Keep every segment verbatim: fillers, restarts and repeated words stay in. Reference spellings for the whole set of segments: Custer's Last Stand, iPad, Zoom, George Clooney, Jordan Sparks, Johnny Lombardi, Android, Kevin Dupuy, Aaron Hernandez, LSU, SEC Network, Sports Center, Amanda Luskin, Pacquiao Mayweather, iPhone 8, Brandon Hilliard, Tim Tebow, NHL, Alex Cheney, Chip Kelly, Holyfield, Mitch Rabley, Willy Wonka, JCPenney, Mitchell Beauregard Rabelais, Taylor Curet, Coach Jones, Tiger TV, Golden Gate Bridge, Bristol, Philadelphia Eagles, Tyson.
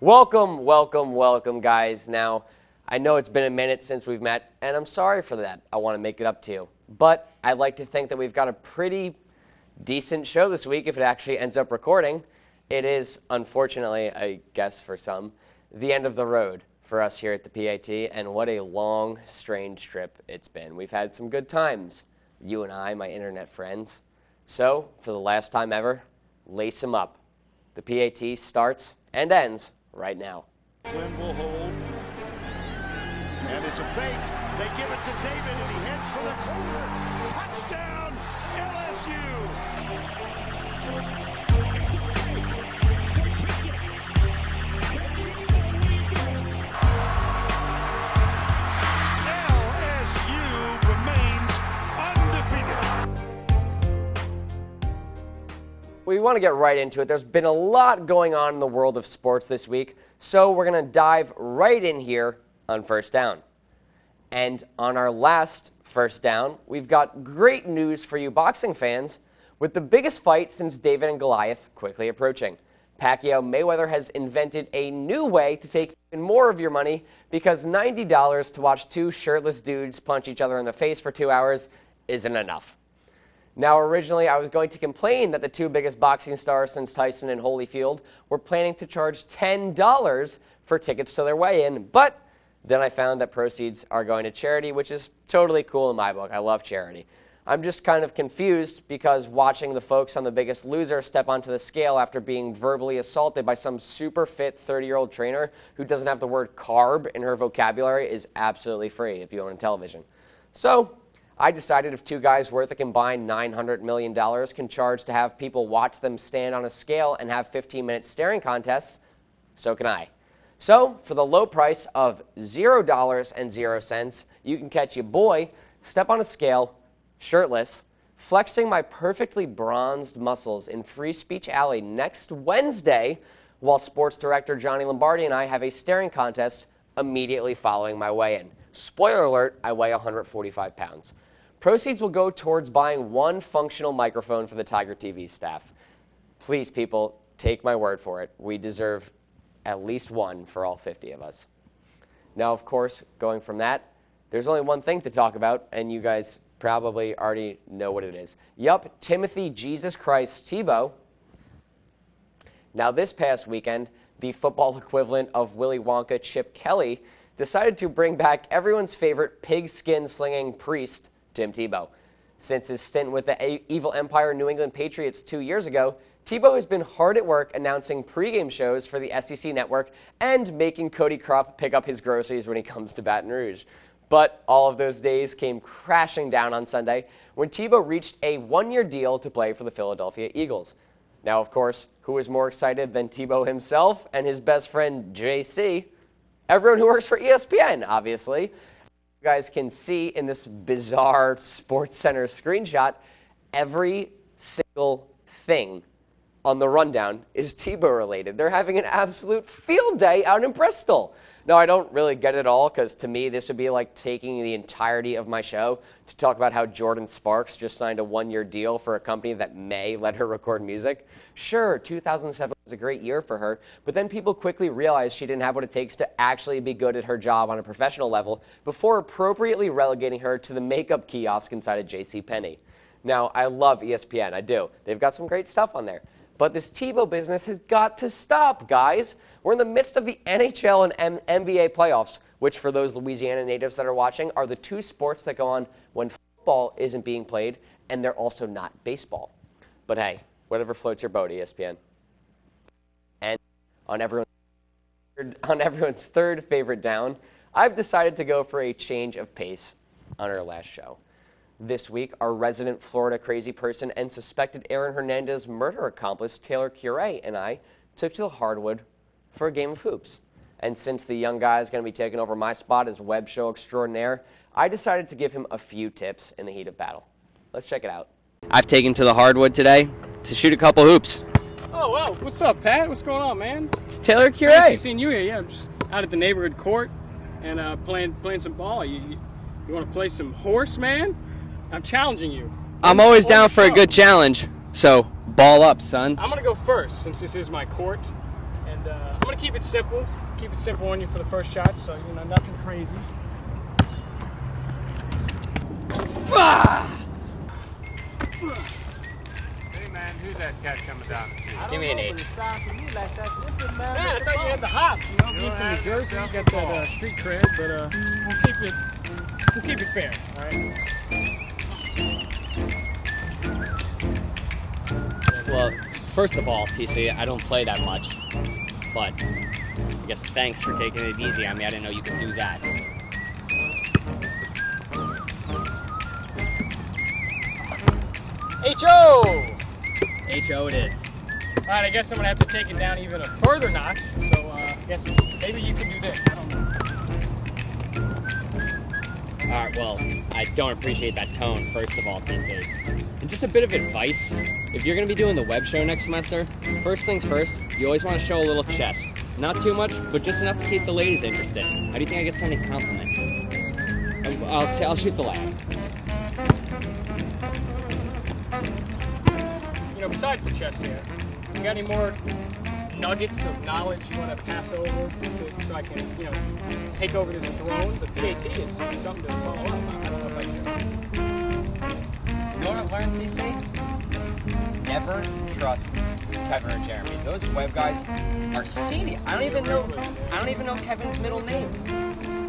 Welcome, welcome, welcome, guys. Now, I know it's been a minute since we've met, and I'm sorry for that. I want to make it up to you. But I'd like to think that we've got a pretty decent show this week if it actually ends up recording. It is, unfortunately, I guess for some, the end of the road for us here at the P A T, and what a long, strange trip it's been. We've had some good times, you and I, my internet friends. So, for the last time ever, lace them up. The P A T starts and ends right now. Flynn will hold, and it's a fake. They give it to David, and he heads for the corner. Touchdown, L S U! L S U remains undefeated. We want to get right into it. There's been a lot going on in the world of sports this week, so we're going to dive right in here on First Down. And on our last First Down, we've got great news for you boxing fans, with the biggest fight since David and Goliath quickly approaching. Pacquiao Mayweather has invented a new way to take even more of your money, because ninety dollars to watch two shirtless dudes punch each other in the face for two hours isn't enough. Now, originally, I was going to complain that the two biggest boxing stars since Tyson and Holyfield were planning to charge ten dollars for tickets to their weigh-in, but then I found that proceeds are going to charity, which is totally cool in my book. I love charity. I'm just kind of confused because watching the folks on The Biggest Loser step onto the scale after being verbally assaulted by some super fit thirty-year-old trainer who doesn't have the word carb in her vocabulary is absolutely free if you own a television. So I decided if two guys worth a combined nine hundred million dollars can charge to have people watch them stand on a scale and have fifteen-minute staring contests, so can I. So, for the low price of zero dollars and zero cents, you can catch your boy step on a scale, shirtless, flexing my perfectly bronzed muscles in Free Speech Alley next Wednesday, while sports director Johnny Lombardi and I have a staring contest immediately following my weigh-in. Spoiler alert, I weigh one hundred forty-five pounds. Proceeds will go towards buying one functional microphone for the Tiger T V staff. Please, people, take my word for it. We deserve at least one for all fifty of us. Now, of course, going from that, there's only one thing to talk about, and you guys probably already know what it is. Yup, Timothy Jesus Christ Tebow. Now, this past weekend, the football equivalent of Willy Wonka Chip Kelly decided to bring back everyone's favorite pigskin-slinging priest, Tim Tebow. Since his stint with the evil empire New England Patriots two years ago, Tebow has been hard at work announcing pregame shows for the S E C Network and making Cody Krupp pick up his groceries when he comes to Baton Rouge. But all of those days came crashing down on Sunday when Tebow reached a one-year deal to play for the Philadelphia Eagles. Now, of course, who is more excited than Tebow himself and his best friend J C? Everyone who works for E S P N, obviously. You guys can see in this bizarre Sports Center screenshot, every single thing on the rundown is Tebow related. They're having an absolute field day out in Bristol. Now, I don't really get it all, because to me this would be like taking the entirety of my show to talk about how Jordan Sparks just signed a one-year deal for a company that may let her record music. Sure, two thousand seven was a great year for her, but then people quickly realized she didn't have what it takes to actually be good at her job on a professional level before appropriately relegating her to the makeup kiosk inside of JCPenney. Now, I love E S P N, I do. They've got some great stuff on there. But this Tebow business has got to stop, guys. We're in the midst of the N H L and N B A playoffs, which for those Louisiana natives that are watching are the two sports that go on when football isn't being played, and they're also not baseball. But hey, whatever floats your boat, E S P N. And on everyone's third, on everyone's third favorite down, I've decided to go for a change of pace on our last show. This week, our resident Florida crazy person and suspected Aaron Hernandez murder accomplice Taylor Curet and I took to the hardwood for a game of hoops. And since the young guy is going to be taking over my spot as web show extraordinaire, I decided to give him a few tips in the heat of battle. Let's check it out. I've taken to the hardwood today to shoot a couple hoops. Oh, well, what's up, Pat? What's going on, man? It's Taylor Curet. I've seen you here. Yeah, I'm just out at the neighborhood court and uh, playing playing some ball. You, you, you want to play some horse, man? I'm challenging you. I'm always down for a good challenge, so Ball up, son. I'm going to go first since this is my court. And uh, I'm going to keep it simple. Keep it simple on you for the first shot, so you know, nothing crazy. Ah! Hey, man, who's that cat coming down? Give me an eight. Man, I thought you had the hops. You know, being from New Jersey, you got that uh, street cred, but uh, we'll keep it, we'll keep it fair, all right? Well, first of all, T C, I don't play that much, but I guess thanks for taking it easy on me. I didn't know you could do that. H O! H O it is. Alright, I guess I'm going to have to take it down even a further notch, so uh, I guess maybe you can do this. I don't know. Alright, well, I don't appreciate that tone, first of all, T C. And just a bit of advice, if you're going to be doing the web show next semester, first things first, you always want to show a little chest. Not too much, but just enough to keep the ladies interested. How do you think I get so many compliments? I'll, t I'll shoot the lab. Besides the chest hair, you got any more nuggets of knowledge you want to pass over to, so I can, you know, take over this throne? The P A T is something to follow up on. I don't know if I can. You know what I've learned, T C? Never trust Kevin or Jeremy. Those web guys are senior. I don't even know. I don't even know Kevin's middle name.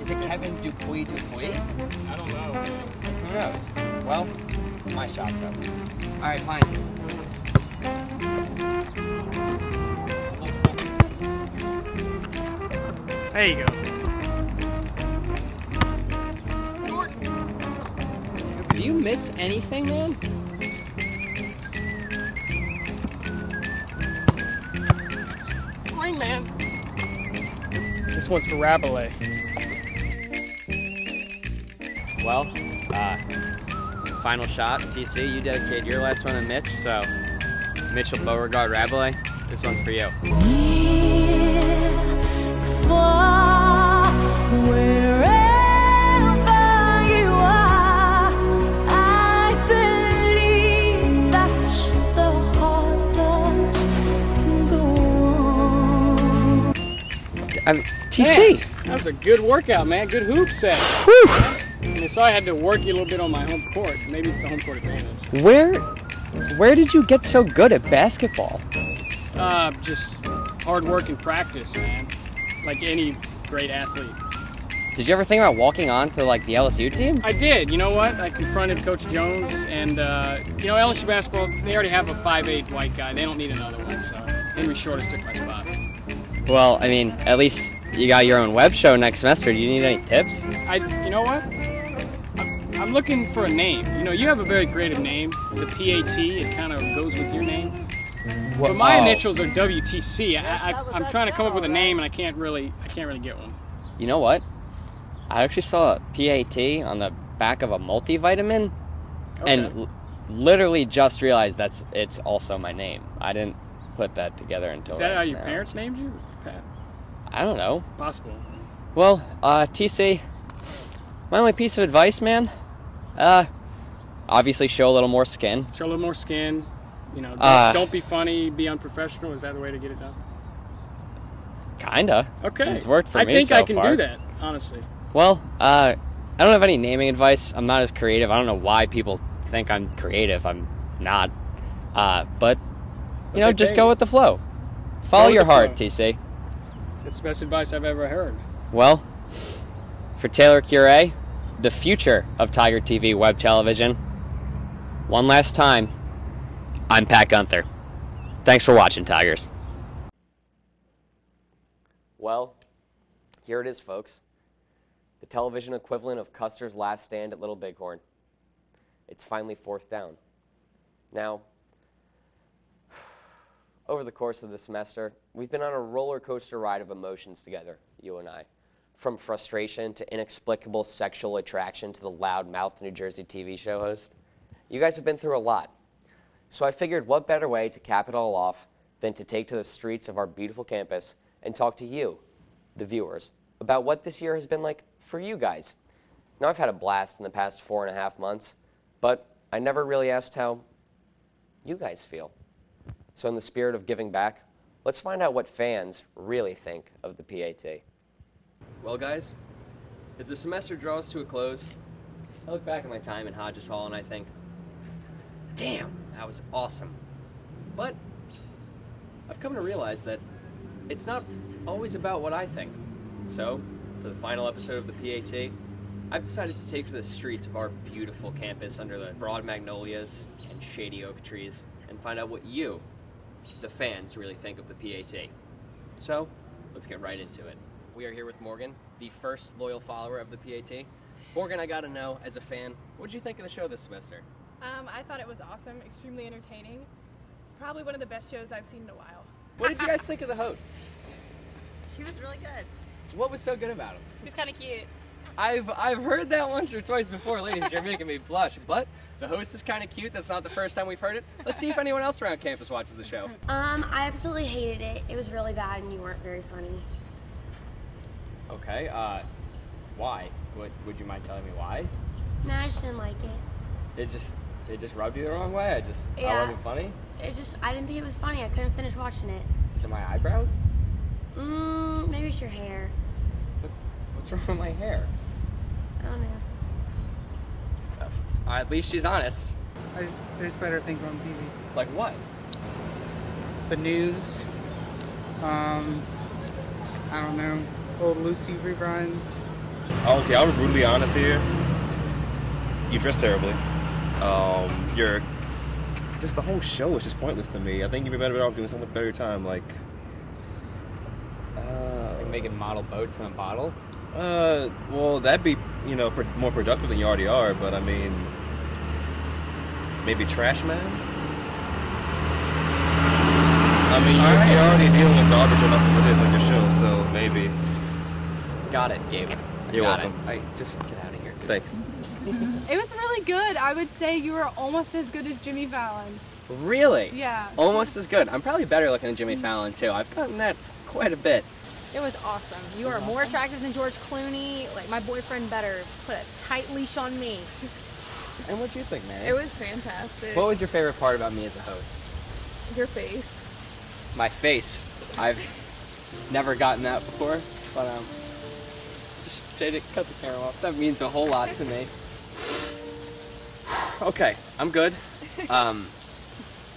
Is it Kevin Dupuy Dupuy? I don't know. Who knows? Well, it's my shot though. All right, fine. There you go. Do you miss anything, man? Fine, man. This one's for Rabelais. Well, uh, final shot, T C. You dedicated your last one to Mitch, so Mitchell Beauregard Rabelais. This one's for you. I mean, T C! Man, that was a good workout, man. Good hoop set. Whew. And I saw I had to work you a little bit on my home court. Maybe it's the home court advantage. Where, where did you get so good at basketball? Uh, just hard work and practice, man. Like any great athlete. Did you ever think about walking on to, like, the L S U team? I did. You know what? I confronted Coach Jones, and, uh, you know, L S U basketball, they already have a five eight white guy. They don't need another one, so Henry Shortest took my spot. Well, I mean, at least you got your own web show next semester. Do you need any tips? I, you know what? I'm, I'm looking for a name. You know, you have a very creative name. The P A T, it kind of goes with your name. What, but my oh. initials are W T C. I, I, I'm trying to come up with a name, and I can't really, I can't really get one. You know what? I actually saw a P A T on the back of a multivitamin, okay. and l literally just realized that's it's also my name. I didn't put that together until. Is that right how your now. Parents named you, Pat? I don't know. Possible. Well, uh, T C, my only piece of advice, man. Uh, obviously, show a little more skin. Show a little more skin. You know, don't, uh, don't be funny, be unprofessional. Is that the way to get it done? Kinda. Okay. It's worked for I me I think so I can far. do that, honestly. Well, uh, I don't have any naming advice. I'm not as creative. I don't know why people think I'm creative. I'm not. Uh, but, you okay, know, just go with the flow. Follow your heart, flow. T C. That's the best advice I've ever heard. Well, for Taylor Curet, the future of Tiger T V web television, one last time, I'm Pat Gunther. Thanks for watching, Tigers. Well, here it is, folks. The television equivalent of Custer's Last Stand at Little Bighorn. It's finally fourth down. Now, over the course of the semester, we've been on a roller coaster ride of emotions together, you and I. From frustration to inexplicable sexual attraction to the loud-mouthed New Jersey T V show host. You guys have been through a lot. So I figured what better way to cap it all off than to take to the streets of our beautiful campus and talk to you, the viewers, about what this year has been like for you guys. Now, I've had a blast in the past four and a half months, but I never really asked how you guys feel. So in the spirit of giving back, let's find out what fans really think of the P A T. Well, guys, as the semester draws to a close, I look back at my time in Hodges Hall and I think, damn, that was awesome. But I've come to realize that it's not always about what I think. So, for the final episode of the P A T, I've decided to take to the streets of our beautiful campus under the broad magnolias and shady oak trees and find out what you, the fans, really think of the P A T. So, let's get right into it. We are here with Morgan, the first loyal follower of the P A T. Morgan, I gotta know, as a fan, what did you think of the show this semester? Um, I thought it was awesome, extremely entertaining. Probably one of the best shows I've seen in a while. What did you guys think of the host? He was really good. What was so good about him? He's kind of cute. I've I've heard that once or twice before, ladies. You're making me blush. But the host is kind of cute. That's not the first time we've heard it. Let's see if anyone else around campus watches the show. Um, I absolutely hated it. It was really bad, and you weren't very funny. Okay. Uh, why? What would you mind telling me why? No, I just didn't like it. It just it just rubbed you the wrong way. I just yeah. I wasn't funny. It just I didn't think it was funny. I couldn't finish watching it. Is it my eyebrows? Mmm, maybe it's your hair. What's wrong with my hair? I don't know. Uh, at least she's honest. I, there's better things on T V. Like what? The news. Um, I don't know. Old Lucy reruns. Okay, I'll be brutally honest here. You dress terribly. Um, you're just the whole show is just pointless to me. I think you'd be better off doing something with better time, like. Uh, like making model boats in a bottle? Uh, well, that'd be, you know, pr more productive than you already are, but I mean, maybe Trash Man? I mean, you're, right. you're already dealing with garbage enough for this on your show, so maybe. Got it, Gabe. You're Got welcome. It. I, just get out of here. Dude. Thanks. It was really good. I would say you were almost as good as Jimmy Fallon. Really? Yeah. Almost as good. I'm probably better looking than Jimmy Fallon, too. I've gotten that quite a bit. It was awesome. You are awesome. More attractive than George Clooney. Like, my boyfriend better put a tight leash on me. And what'd you think, Mary? It was fantastic. What was your favorite part about me as a host? Your face. My face. I've never gotten that before, but um, just Jada, cut the camera off. That means a whole lot to me. Okay, I'm good. Um,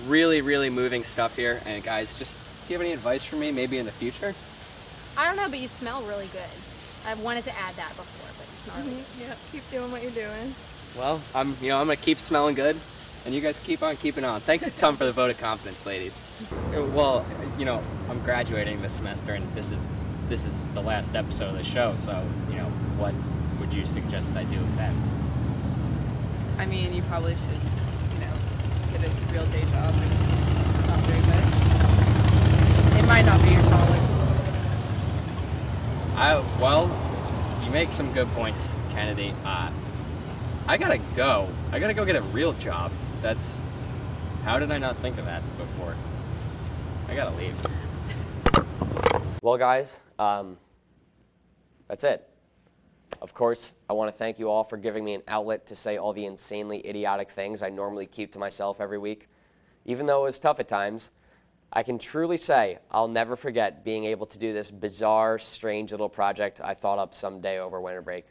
really, really moving stuff here, and guys, just do you have any advice for me, maybe in the future? I don't know, but you smell really good. I wanted to add that before, but you smell really good. Yep, keep doing what you're doing. Well, I'm, you know, I'm gonna keep smelling good, and you guys keep on keeping on. Thanks a ton for the vote of confidence, ladies. Well, you know, I'm graduating this semester, and this is this is the last episode of the show. So, you know, what would you suggest I do with that? I mean, you probably should, you know, get a real day job and stop doing this. It might not be your calling. I, well, you make some good points, Kennedy. Uh, I gotta go. I gotta go get a real job. That's, how did I not think of that before? I gotta leave. Well, guys, um, that's it. Of course, I want to thank you all for giving me an outlet to say all the insanely idiotic things I normally keep to myself every week. Even though it was tough at times, I can truly say I'll never forget being able to do this bizarre, strange little project I thought up someday over winter break.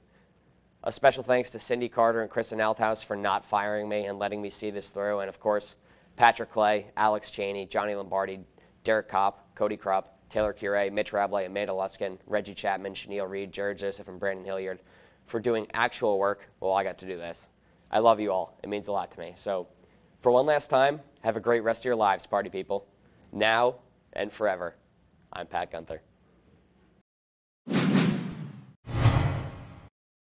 A special thanks to Cindy Carter and Kristen Althouse for not firing me and letting me see this through, and of course, Patrick Clay, Alex Cheney, Johnny Lombardi, Derek Kopp, Cody Krupp, Taylor Curet, Mitch Rabley, Amanda Luskin, Reggie Chapman, Chenille Reed, Jared Joseph, and Brandon Hilliard for doing actual work while I got to do this. I love you all. It means a lot to me. So, for one last time, have a great rest of your lives, party people. Now and forever, I'm Pat Gunther.